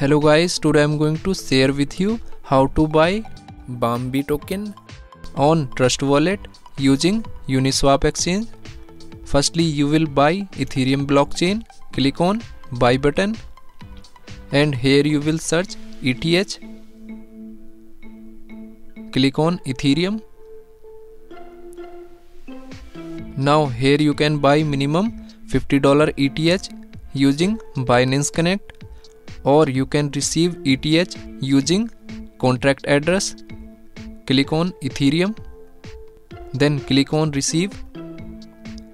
Hello guys, today I'm going to share with you how to buy Bambi token on Trust Wallet using Uniswap exchange. Firstly, you will buy Ethereum blockchain. Click on buy button and here you will search ETH. Click on Ethereum. Now here you can buy minimum $50 ETH using Binance Connect, or you can receive ETH using contract address. Click on Ethereum, then click on receive.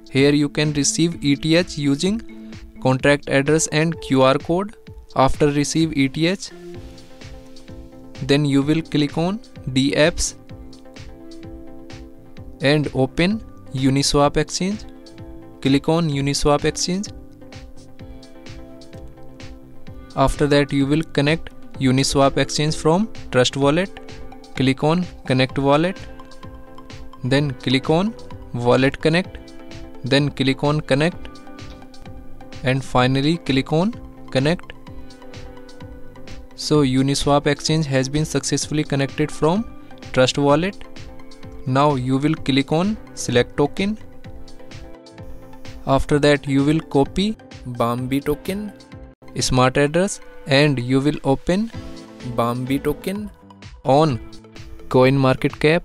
Here you can receive ETH using contract address and QR code. After receive ETH, then you will click on DApps and open Uniswap exchange. Click on Uniswap exchange. After that, you will connect Uniswap exchange from Trust Wallet. Click on Connect Wallet, then click on Wallet Connect, then click on Connect, and finally click on Connect. So Uniswap exchange has been successfully connected from Trust Wallet. Now you will click on Select Token. After that, you will copy Bambi token smart address and you will open Bambi token on Coin Market Cap.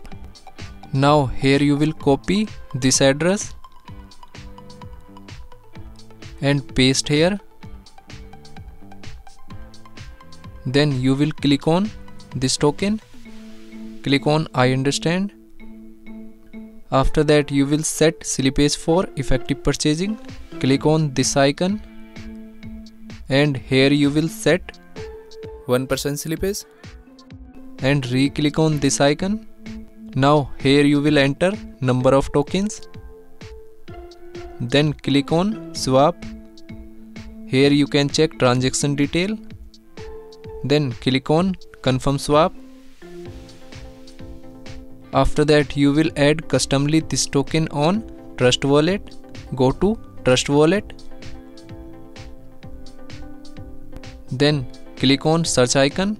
Now here you will copy this address and paste here. Then you will click on this token. Click on I understand. After that, you will set slippage for effective purchasing. Click on this icon and here you will set 1% slippage and re-click on this icon. Now here you will enter number of tokens, then click on swap. Here you can check transaction detail, then click on confirm swap. After that, you will add customly this token on Trust Wallet. Go to Trust Wallet, then click on search icon,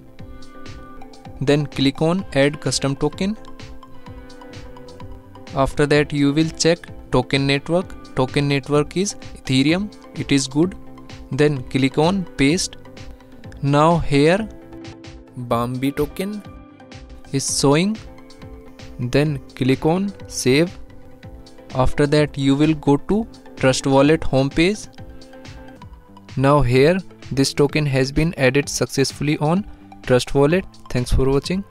then click on add custom token. After that, you will check token network. Token network is Ethereum, it is good. Then click on paste. Now here Bambi token is showing, then click on save. After that, you will go to Trust Wallet homepage. Now here this token has been added successfully on Trust Wallet. Thanks for watching.